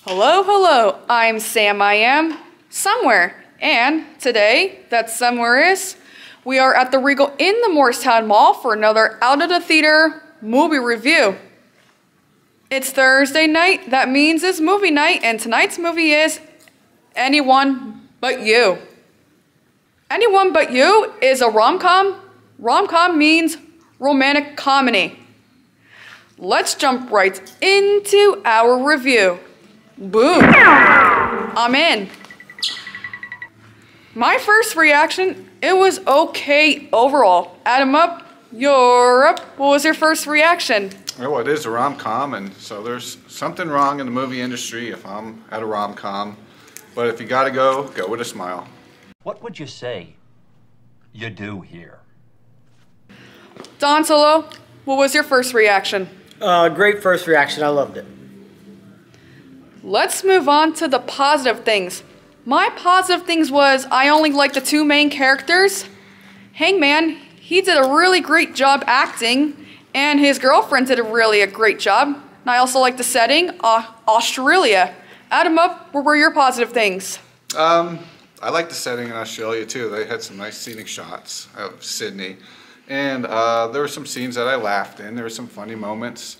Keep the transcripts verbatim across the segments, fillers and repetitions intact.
Hello, hello, I'm Sam I Am Somewhere, and today, that somewhere is, we are at the Regal in the Morristown Mall for another Out of the Theater movie review. It's Thursday night, that means it's movie night, and tonight's movie is Anyone But You. Anyone But You is a rom-com. Rom-com means romantic comedy. Let's jump right into our review. Boom. I'm in. My first reaction, it was okay overall. Adam up, you're up. What was your first reaction? Well, it is a rom-com, and so there's something wrong in the movie industry if I'm at a rom-com. But if you gotta go, go with a smile. What would you say you do here? Don Solo, what was your first reaction? Uh, great first reaction. I loved it. Let's move on to the positive things. My positive things was I only liked the two main characters. Hangman, he did a really great job acting, and his girlfriend did a really a great job. And I also liked the setting, uh, Australia. Adam up, what were your positive things? Um, I liked the setting in Australia too. They had some nice scenic shots of Sydney. And uh, there were some scenes that I laughed in. There were some funny moments.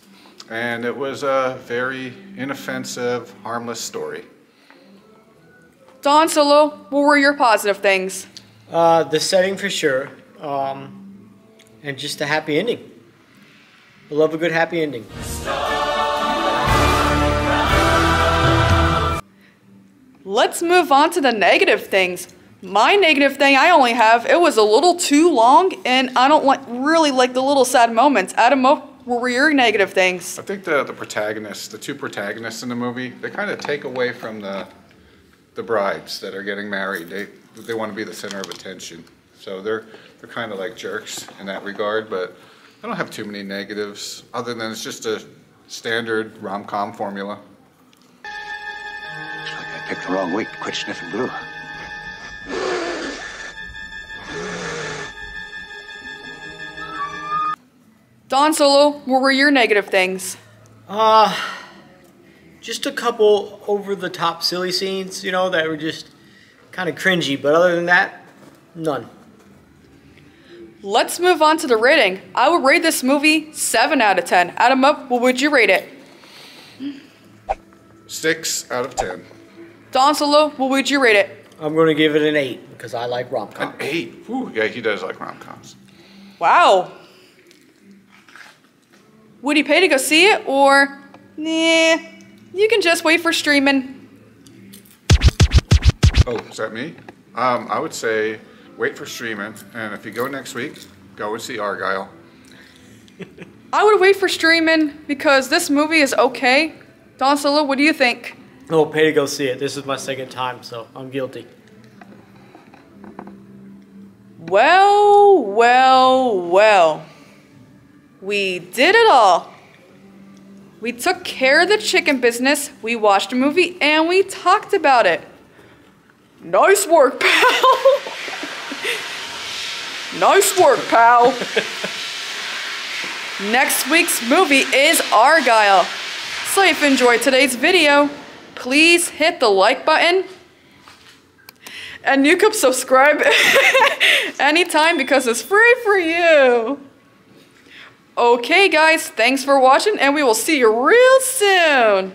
And it was a very inoffensive, harmless story. Don Solo, what were your positive things? Uh, the setting for sure, um, and just a happy ending. I love a good happy ending. Let's move on to the negative things. My negative thing I only have, it was a little too long, and I don't like really like the little sad moments. Adam, what were your negative things? I think the, the protagonists, the two protagonists in the movie, they kind of take away from the the brides that are getting married. They they want to be the center of attention. So they're they're kind of like jerks in that regard, but I don't have too many negatives other than it's just a standard rom-com formula. It's like I picked the wrong week to quit sniffing glue. Don Solo, what were your negative things? Uh, just a couple over-the-top silly scenes, you know, that were just kind of cringy. But other than that, none. Let's move on to the rating. I would rate this movie seven out of ten. Adam up, what would you rate it? six out of ten. Don Solo, what would you rate it? I'm going to give it an eight because I like rom-coms. An eight? Ooh, yeah, he does like rom-coms. Wow. Would you pay to go see it, or nah, you can just wait for streaming? Oh, is that me? Um, I would say wait for streaming, and if you go next week, go and see Argyle. I would wait for streaming because this movie is okay. Don Solo, what do you think? Oh, pay to go see it. This is my second time, so I'm guilty. Well, well, well. We did it all. We took care of the chicken business, we watched a movie, and we talked about it. Nice work, pal. Nice work, pal. Next week's movie is Argyle. So if you enjoyed today's video, please hit the like button. And you can subscribe anytime because it's free for you. Okay guys, thanks for watching, and we will see you real soon!